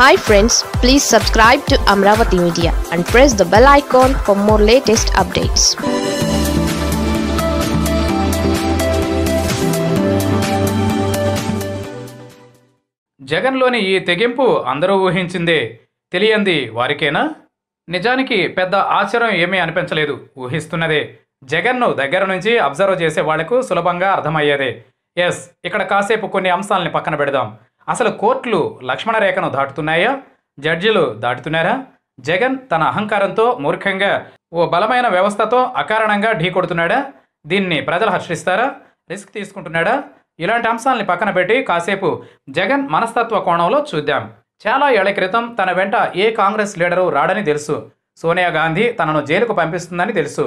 Hi friends, please subscribe to Amravati Media and press the bell icon for more latest updates. జగన్లోని ఈ తెగింపు అందరూ ఊహించిందే. తెలియంది వారికేనా? నిజానికి పెద్ద ఆశ్చర్యం ఏమీ అనిపించలేదు, ఊహిస్తున్నదే. జగన్ను దగ్గర నుంచి అబ్జర్వ్ చేసే వాళ్లకు సులభంగా అర్థమయ్యేదే. ఎస్, ఇక్కడ కాసేపు కొన్ని అంశాలని పక్కన పెడదాం. అసలు కోర్టులు లక్ష్మణ రేఖను దాటుతున్నాయా? జడ్జీలు దాటుతున్నారా? జగన్ తన అహంకారంతో మూర్ఖంగా ఓ బలమైన వ్యవస్థతో అకారణంగా ఢీకొడుతున్నాడా? దీన్ని ప్రజలు హర్షిస్తారా? రిస్క్ తీసుకుంటున్నాడా? ఇలాంటి అంశాలని పక్కన పెట్టి కాసేపు జగన్ మనస్తత్వ కోణంలో చూద్దాం. చాలా ఏళ్ల క్రితం తన వెంట ఏ కాంగ్రెస్ లీడరు రాడని తెలుసు. సోనియా గాంధీ తనను జైలుకు పంపిస్తుందని తెలుసు.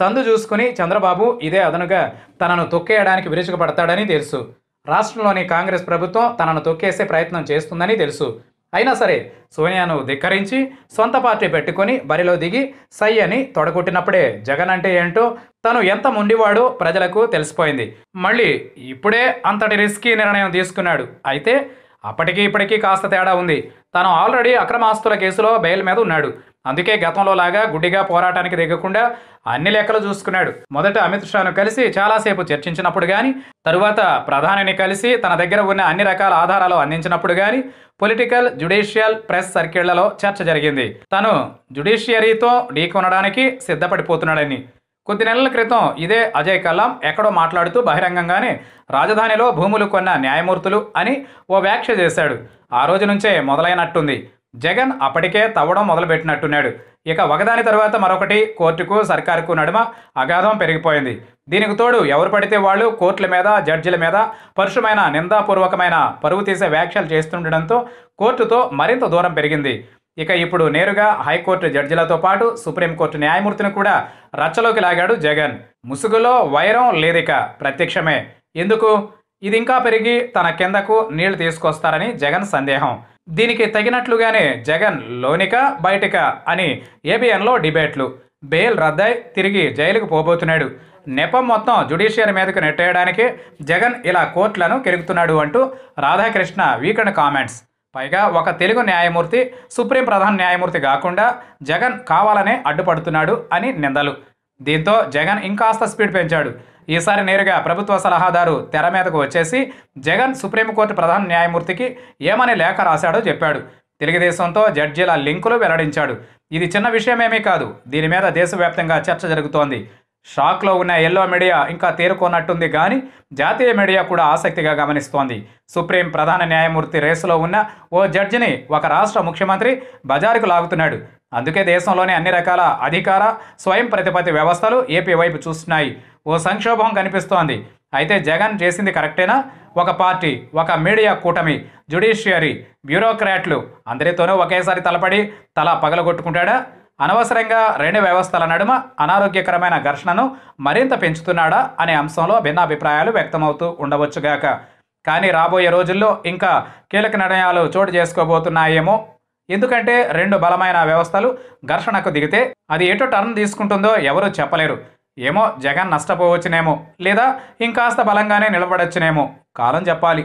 సందు చూసుకుని చంద్రబాబు ఇదే అదనుగా తనను తొక్కేయడానికి విరుచుకుపడతాడని తెలుసు. రాష్ట్రంలోని కాంగ్రెస్ ప్రభుత్వం తనను తొక్కేసే ప్రయత్నం చేస్తుందని తెలుసు. అయినా సరే సోనియాను ధిక్కరించి సొంత పార్టీ పెట్టుకుని బరిలో దిగి సై అని తొడగొట్టినప్పుడే జగన్ అంటే ఏంటో, తను ఎంత ముండివాడో ప్రజలకు తెలిసిపోయింది. మళ్ళీ ఇప్పుడే అంతటి రిస్కీ నిర్ణయం తీసుకున్నాడు. అయితే అప్పటికీ ఇప్పటికీ కాస్త తేడా ఉంది. తను ఆల్రెడీ అక్రమాస్తుల కేసులో బెయిల్ మీద ఉన్నాడు. అందుకే గతంలో లాగా గుడ్డిగా పోరాటానికి దిగకుండా అన్ని లెక్కలు చూసుకున్నాడు. మొదట అమిత్ షాను కలిసి చాలాసేపు చర్చించినప్పుడు కానీ, తరువాత ప్రధానిని కలిసి తన దగ్గర ఉన్న అన్ని రకాల ఆధారాలు అందించినప్పుడు కానీ, పొలిటికల్, జ్యుడిషియల్, ప్రెస్ సర్కిళ్లలో చర్చ జరిగింది. తను జ్యుడిషియరీతో ఢీకొనడానికి సిద్ధపడిపోతున్నాడని. కొద్ది నెలల క్రితం ఇదే అజయ్ కల్లాం ఎక్కడో మాట్లాడుతూ బహిరంగంగానే రాజధానిలో భూములు కొన్న న్యాయమూర్తులు అని ఓ వ్యాఖ్య చేశాడు. ఆ రోజు నుంచే మొదలైనట్టుంది. జగన్ అప్పటికే తవ్వడం మొదలుపెట్టినట్టున్నాడు. ఇక ఒకదాని తర్వాత మరొకటి కోర్టుకు సర్కారుకు నడుమ అగాధం పెరిగిపోయింది. దీనికి తోడు ఎవరు పడితే వాళ్ళు కోర్టుల మీద, జడ్జిల మీద పరుషమైన, నిందాపూర్వకమైన, పరువు తీసే వ్యాఖ్యలు చేస్తుండడంతో కోర్టుతో మరింత దూరం పెరిగింది. ఇక ఇప్పుడు నేరుగా హైకోర్టు జడ్జిలతో పాటు సుప్రీంకోర్టు న్యాయమూర్తిని కూడా రచ్చలోకి లాగాడు జగన్. ముసుగులో వైరం లేదిక, ప్రత్యక్షమే. ఎందుకు? ఇది ఇంకా పెరిగి తన కిందకు నీళ్లు తీసుకొస్తారని జగన్ సందేహం. దీనికి తగినట్లుగానే జగన్ లోనిక బయటిక అని ఏబిఎన్లో డిబేట్లు. బెయిల్ రద్దై తిరిగి జైలుకు పోబోతున్నాడు. నెపం మొత్తం జ్యుడిషియరీ మీదకు నెట్టేయడానికి జగన్ ఇలా కోర్టులను కెరుగుతున్నాడు అంటూ రాధాకృష్ణ వీకెండ్ కామెంట్స్. పైగా ఒక తెలుగు న్యాయమూర్తి సుప్రీం ప్రధాన న్యాయమూర్తి కాకుండా జగన్ కావాలనే అడ్డుపడుతున్నాడు అని నిందలు. దీంతో జగన్ ఇంకాస్త స్పీడ్ పెంచాడు. ఈసారి నేరుగా ప్రభుత్వ సలహాదారు తెర మీదకు వచ్చేసి జగన్ సుప్రీంకోర్టు ప్రధాన న్యాయమూర్తికి ఏమని లేఖ రాశాడో చెప్పాడు. తెలుగుదేశంతో జడ్జీల లింకులు వెల్లడించాడు. ఇది చిన్న విషయమేమీ కాదు. దీని మీద దేశవ్యాప్తంగా చర్చ జరుగుతోంది. షాక్లో ఉన్న ఎల్లో మీడియా ఇంకా తేరుకోనట్టుంది కానీ జాతీయ మీడియా కూడా ఆసక్తిగా గమనిస్తోంది. సుప్రీం ప్రధాన న్యాయమూర్తి రేసులో ఉన్న ఓ జడ్జిని ఒక రాష్ట్ర ముఖ్యమంత్రి బజారుకు లాగుతున్నాడు. అందుకే దేశంలోని అన్ని రకాల అధికార స్వయం ప్రతిపత్తి వ్యవస్థలు ఏపీ వైపు చూస్తున్నాయి. ఓ సంక్షోభం కనిపిస్తోంది. అయితే జగన్ చేసింది కరెక్టేనా? ఒక పార్టీ, ఒక మీడియా కూటమి, జ్యుడిషియరీ, బ్యూరోక్రాట్లు అందరితోనూ ఒకేసారి తలపడి తల పగలగొట్టుకుంటాడా? అనవసరంగా రెండు వ్యవస్థల నడుమ అనారోగ్యకరమైన ఘర్షణను మరింత పెంచుతున్నాడా అనే అంశంలో భిన్నాభిప్రాయాలు వ్యక్తమవుతూ ఉండవచ్చుగాక. కానీ రాబోయే రోజుల్లో ఇంకా కీలక నిర్ణయాలు చోటు చేసుకోబోతున్నాయేమో. ఎందుకంటే రెండు బలమైన వ్యవస్థలు ఘర్షణకు దిగితే అది ఎటు టర్న్ తీసుకుంటుందో ఎవరూ చెప్పలేరు. ఏమో, జగన్ నష్టపోవచ్చునేమో, లేదా ఇంకాస్త బలంగానే నిలబడొచ్చునేమో. కాలం చెప్పాలి.